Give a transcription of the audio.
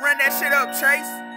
run that shit up, Trace.